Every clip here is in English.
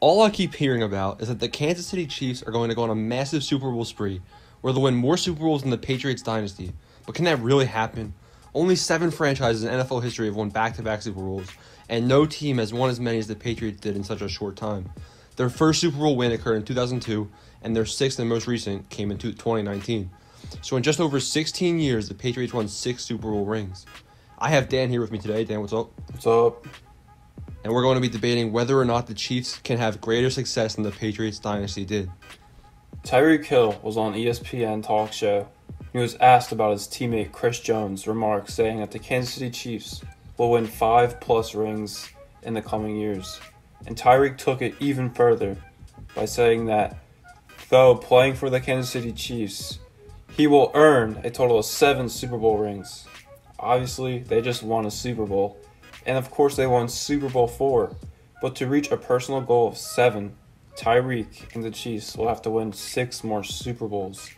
All I keep hearing about is that the Kansas City Chiefs are going to go on a massive Super Bowl spree where they'll win more Super Bowls than the Patriots dynasty. But can that really happen? Only 7 franchises in NFL history have won back-to-back Super Bowls, and no team has won as many as the Patriots did in such a short time. Their first Super Bowl win occurred in 2002, and their 6th and most recent came in 2019. So in just over 16 years, the Patriots won 6 Super Bowl rings. I have Dan here with me today. Dan, what's up? What's up? And we're going to be debating whether or not the Chiefs can have greater success than the Patriots dynasty did. Tyreek Hill was on ESPN talk show. He was asked about his teammate Chris Jones' remarks saying that the Kansas City Chiefs will win 5+ rings in the coming years. And Tyreek took it even further by saying that though playing for the Kansas City Chiefs, he will earn a total of 7 Super Bowl rings. Obviously, they just won a Super Bowl. And of course they won Super Bowl IV, but to reach a personal goal of 7, Tyreek and the Chiefs will have to win 6 more Super Bowls.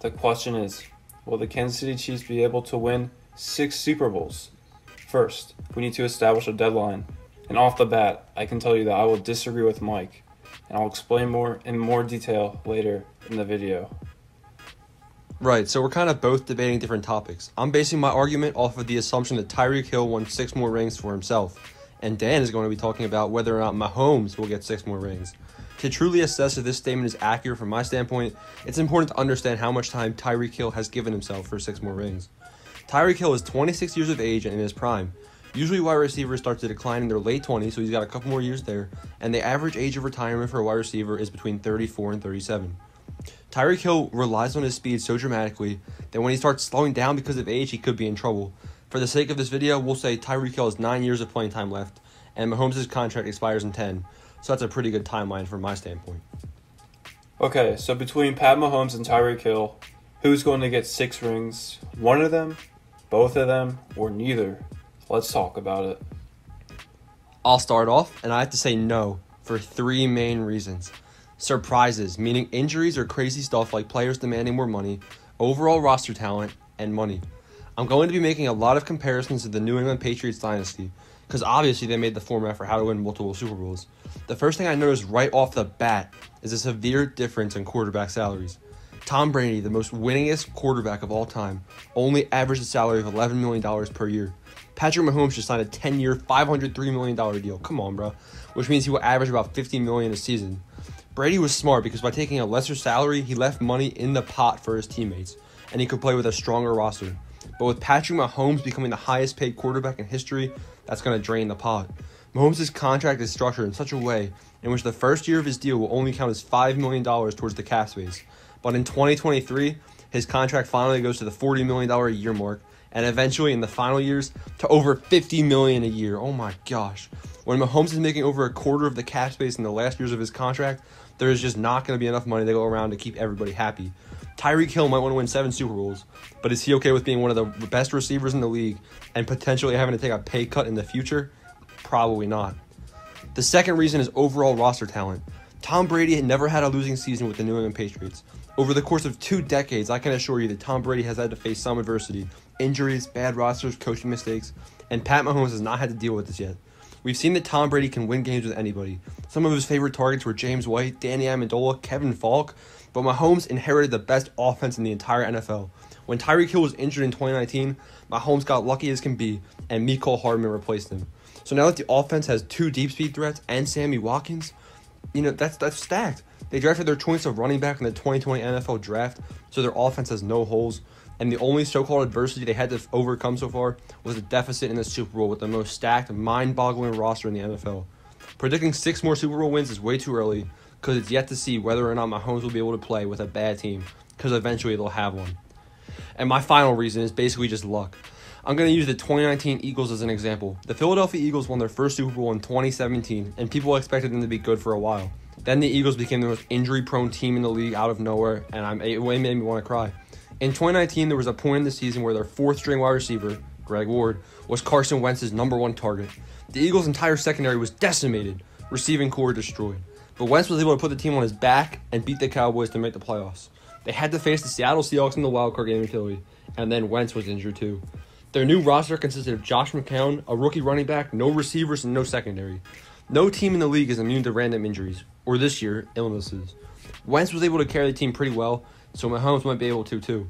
The question is, will the Kansas City Chiefs be able to win 6 Super Bowls? First, we need to establish a deadline, and off the bat, I can tell you that I will disagree with Mike, and I'll explain more in more detail later in the video. Right, so we're kind of both debating different topics. I'm basing my argument off of the assumption that Tyreek Hill won 6 more rings for himself, and Dan is going to be talking about whether or not Mahomes will get 6 more rings. To truly assess if this statement is accurate from my standpoint, it's important to understand how much time Tyreek Hill has given himself for 6 more rings. Tyreek Hill is 26 years of age and in his prime. Usually wide receivers start to decline in their late 20s, so he's got a couple more years there, and the average age of retirement for a wide receiver is between 34 and 37. Tyreek Hill relies on his speed so dramatically that when he starts slowing down because of age, he could be in trouble. For the sake of this video, we'll say Tyreek Hill has 9 years of playing time left, and Mahomes' contract expires in 10, so that's a pretty good timeline from my standpoint. Okay, so between Pat Mahomes and Tyreek Hill, who's going to get 6 rings? One of them, both of them, or neither? Let's talk about it. I'll start off, and I have to say no for 3 main reasons. Surprises, meaning injuries or crazy stuff like players demanding more money, overall roster talent, and money. I'm going to be making a lot of comparisons to the New England Patriots dynasty, because obviously they made the format for how to win multiple Super Bowls. The first thing I noticed right off the bat is a severe difference in quarterback salaries. Tom Brady, the most winningest quarterback of all time, only averaged a salary of $11 million per year. Patrick Mahomes just signed a 10-year, $503 million deal. Come on, bro. Which means he will average about $50 million a season. Brady was smart because by taking a lesser salary, he left money in the pot for his teammates, and he could play with a stronger roster. But with Patrick Mahomes becoming the highest paid quarterback in history, that's going to drain the pot. Mahomes' contract is structured in such a way in which the first year of his deal will only count as $5 million towards the cap space. But in 2023, his contract finally goes to the $40 million a year mark, and eventually in the final years to over $50 million a year. Oh my gosh. When Mahomes is making over a quarter of the cap space in the last years of his contract, there is just not going to be enough money to go around to keep everybody happy. Tyreek Hill might want to win 7 Super Bowls, but is he okay with being one of the best receivers in the league and potentially having to take a pay cut in the future? Probably not. The second reason is overall roster talent. Tom Brady had never had a losing season with the New England Patriots. Over the course of 2 decades, I can assure you that Tom Brady has had to face some adversity, injuries, bad rosters, coaching mistakes, and Pat Mahomes has not had to deal with this yet. We've seen that Tom Brady can win games with anybody. Some of his favorite targets were James White, Danny Amendola, Kevin Falk, but Mahomes inherited the best offense in the entire NFL. When Tyreek Hill was injured in 2019, Mahomes got lucky as can be, and Mecole Hardman replaced him. So now that the offense has 2 deep speed threats and Sammy Watkins, that's stacked. They drafted their choice of running back in the 2020 NFL draft, so their offense has no holes. And the only so-called adversity they had to overcome so far was a deficit in the Super Bowl with the most stacked, mind-boggling roster in the NFL. Predicting 6 more Super Bowl wins is way too early because it's yet to see whether or not Mahomes will be able to play with a bad team, because eventually they'll have one. And my final reason is basically just luck. I'm going to use the 2019 Eagles as an example. The Philadelphia Eagles won their first Super Bowl in 2017, and people expected them to be good for a while. Then the Eagles became the most injury-prone team in the league out of nowhere, and it made me want to cry. In 2019, there was a point in the season where their 4th-string wide receiver, Greg Ward, was Carson Wentz's #1 target. The Eagles' entire secondary was decimated, receiving core destroyed. But Wentz was able to put the team on his back and beat the Cowboys to make the playoffs. They had to face the Seattle Seahawks in the wildcard game in Philly, and then Wentz was injured too. Their new roster consisted of Josh McCown, a rookie running back, no receivers, and no secondary. No team in the league is immune to random injuries, or this year, illnesses. Wentz was able to carry the team pretty well, so Mahomes might be able to too.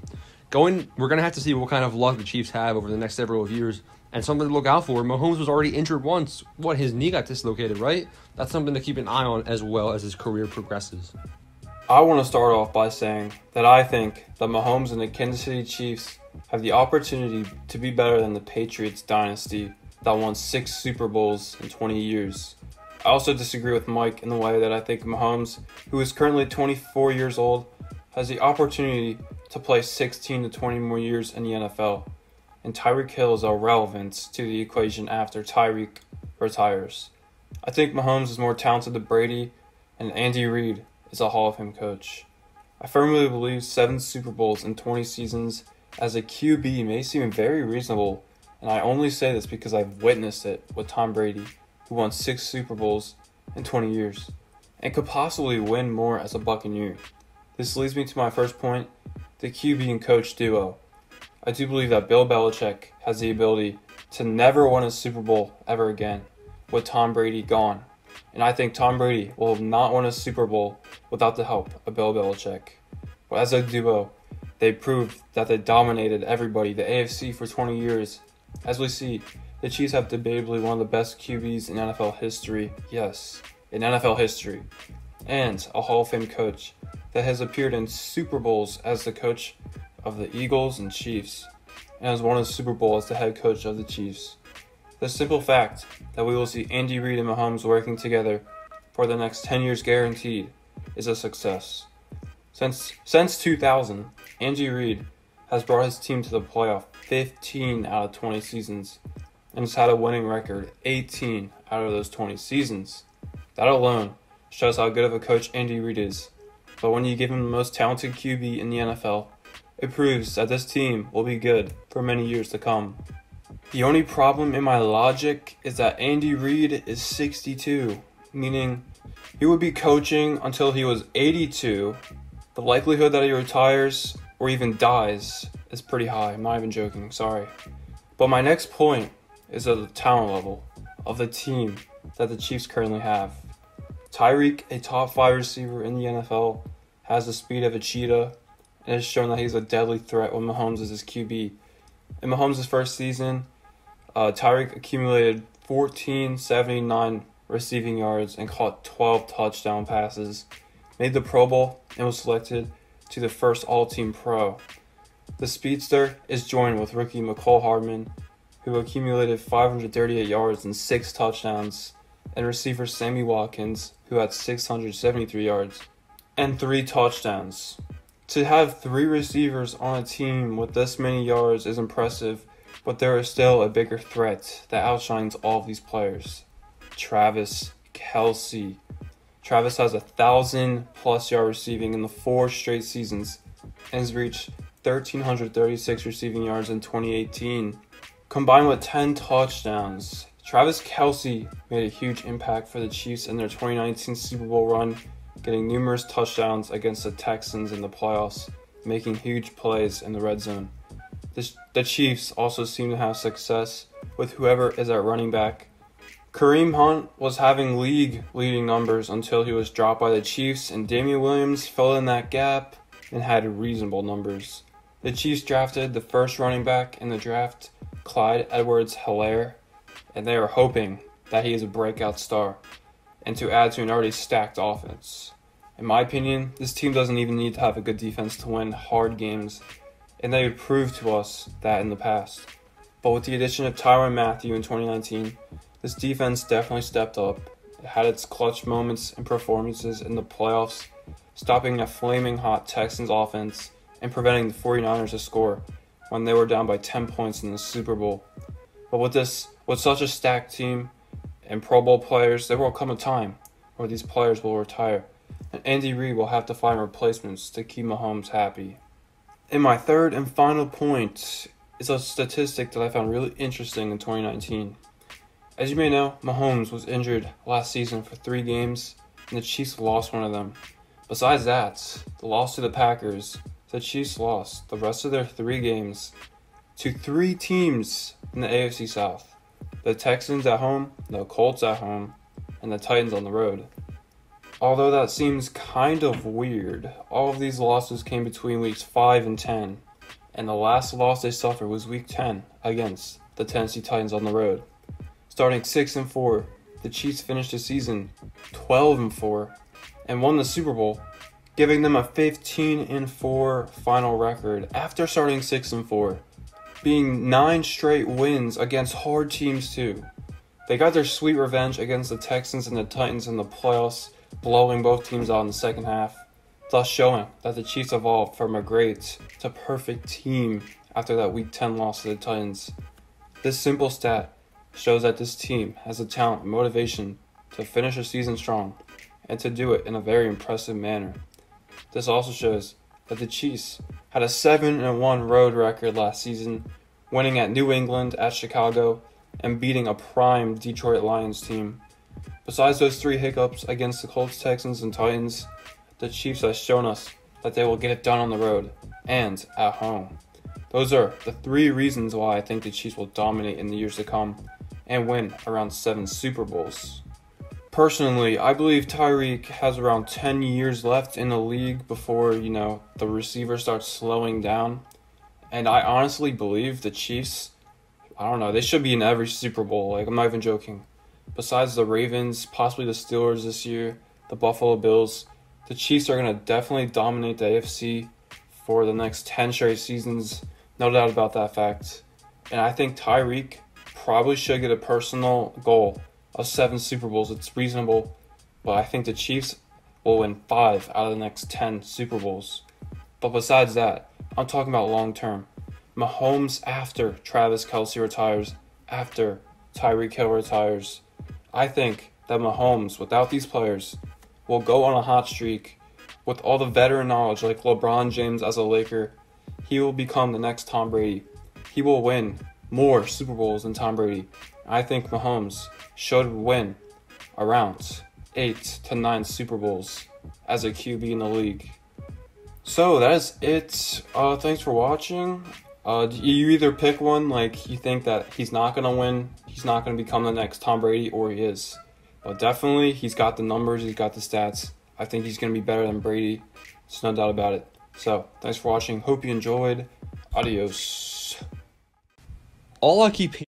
We're going to have to see what kind of luck the Chiefs have over the next several years, and something to look out for. Mahomes was already injured once. His knee got dislocated, right? That's something to keep an eye on as well as his career progresses. I want to start off by saying that I think that Mahomes and the Kansas City Chiefs have the opportunity to be better than the Patriots dynasty that won 6 Super Bowls in 20 years. I also disagree with Mike in the way that I think Mahomes, who is currently 24 years old, has the opportunity to play 16 to 20 more years in the NFL, and Tyreek Hill is irrelevant to the equation after Tyreek retires. I think Mahomes is more talented than Brady, and Andy Reid is a Hall of Fame coach. I firmly believe 7 Super Bowls in 20 seasons as a QB may seem very reasonable, and I only say this because I've witnessed it with Tom Brady, who won 6 Super Bowls in 20 years, and could possibly win more as a Buccaneer. This leads me to my first point, the QB and coach duo. I do believe that Bill Belichick has the ability to never win a Super Bowl ever again with Tom Brady gone. And I think Tom Brady will not win a Super Bowl without the help of Bill Belichick. But as a duo, they proved that they dominated everybody, the AFC, for 20 years. As we see, the Chiefs have debatably one of the best QBs in NFL history. Yes, in NFL history. And a Hall of Fame coach that has appeared in Super Bowls as the coach of the Eagles and Chiefs, and has won a Super Bowl as the head coach of the Chiefs. The simple fact that we will see Andy Reid and Mahomes working together for the next 10 years guaranteed is a success. Since 2000, Andy Reid has brought his team to the playoff 15 out of 20 seasons, and has had a winning record 18 out of those 20 seasons. That alone shows how good of a coach Andy Reid is, but when you give him the most talented QB in the NFL, it proves that this team will be good for many years to come. The only problem in my logic is that Andy Reid is 62, meaning he would be coaching until he was 82. The likelihood that he retires or even dies is pretty high. I'm not even joking, sorry. But my next point is at the talent level of the team that the Chiefs currently have. Tyreek, a top 5 receiver in the NFL, has the speed of a cheetah, and it's shown that he's a deadly threat when Mahomes is his QB. In Mahomes' first season, Tyreek accumulated 1,479 receiving yards and caught 12 touchdown passes, made the Pro Bowl, and was selected to the first All-Team Pro. The speedster is joined with rookie Mecole Hardman, who accumulated 538 yards and 6 touchdowns, and receiver Sammy Watkins, who had 673 yards and 3 touchdowns. To have 3 receivers on a team with this many yards is impressive, but there is still a bigger threat that outshines all of these players. Travis Kelce. Travis has 1,000+ yard receiving in the 4 straight seasons and has reached 1,336 receiving yards in 2018. Combined with 10 touchdowns, Travis Kelce made a huge impact for the Chiefs in their 2019 Super Bowl run, getting numerous touchdowns against the Texans in the playoffs, making huge plays in the red zone. The Chiefs also seem to have success with whoever is at running back. Kareem Hunt was having league-leading numbers until he was dropped by the Chiefs, and Damian Williams filled in that gap and had reasonable numbers. The Chiefs drafted the first running back in the draft, Clyde Edwards-Helaire, and they are hoping that he is a breakout star and to add to an already stacked offense. In my opinion, this team doesn't even need to have a good defense to win hard games, and they have proved to us that in the past. But with the addition of Tyrann Mathieu in 2019, this defense definitely stepped up. It had its clutch moments and performances in the playoffs, stopping a flaming hot Texans offense and preventing the 49ers to score when they were down by 10 points in the Super Bowl. But with such a stacked team, and Pro Bowl players, there will come a time where these players will retire, and Andy Reid will have to find replacements to keep Mahomes happy. And my third and final point is a statistic that I found really interesting in 2019. As you may know, Mahomes was injured last season for 3 games, and the Chiefs lost one of them. Besides that, the loss to the Packers, the Chiefs lost the rest of their 3 games to 3 teams in the AFC South. The Texans at home, the Colts at home, and the Titans on the road. Although that seems kind of weird, all of these losses came between weeks 5 and 10, and the last loss they suffered was week 10 against the Tennessee Titans on the road. Starting 6-4, the Chiefs finished the season 12-4 and won the Super Bowl, giving them a 15-4 final record after starting 6-4, being 9 straight wins against hard teams too. They got their sweet revenge against the Texans and the Titans in the playoffs, blowing both teams out in the second half, thus showing that the Chiefs evolved from a great to perfect team after that Week 10 loss to the Titans. This simple stat shows that this team has the talent and motivation to finish a season strong, and to do it in a very impressive manner. This also shows that the Chiefs had a 7-1 road record last season, winning at New England, at Chicago, and beating a prime Detroit Lions team. Besides those 3 hiccups against the Colts, Texans, and Titans, the Chiefs have shown us that they will get it done on the road and at home. Those are the 3 reasons why I think the Chiefs will dominate in the years to come and win around 7 Super Bowls. Personally, I believe Tyreek has around 10 years left in the league before, the receiver starts slowing down. And I honestly believe the Chiefs, they should be in every Super Bowl. I'm not even joking. Besides the Ravens, possibly the Steelers this year, the Buffalo Bills, the Chiefs are going to definitely dominate the AFC for the next 10 straight seasons. No doubt about that fact. And I think Tyreek probably should get a personal goal of 7 Super Bowls. It's reasonable, but I think the Chiefs will win 5 out of the next 10 Super Bowls. But besides that, I'm talking about long term. Mahomes after Travis Kelce retires, after Tyreek Hill retires. I think that Mahomes, without these players, will go on a hot streak with all the veteran knowledge like LeBron James as a Laker. He will become the next Tom Brady. He will win more Super Bowls than Tom Brady. I think Mahomes should win around 8 to 9 Super Bowls as a QB in the league. So that is it. Thanks for watching. You either pick one, like you think that he's not going to win, he's not going to become the next Tom Brady, or he is. But definitely, he's got the numbers, he's got the stats. I think he's going to be better than Brady. There's no doubt about it. So, thanks for watching. Hope you enjoyed. Adios. All I keep hearing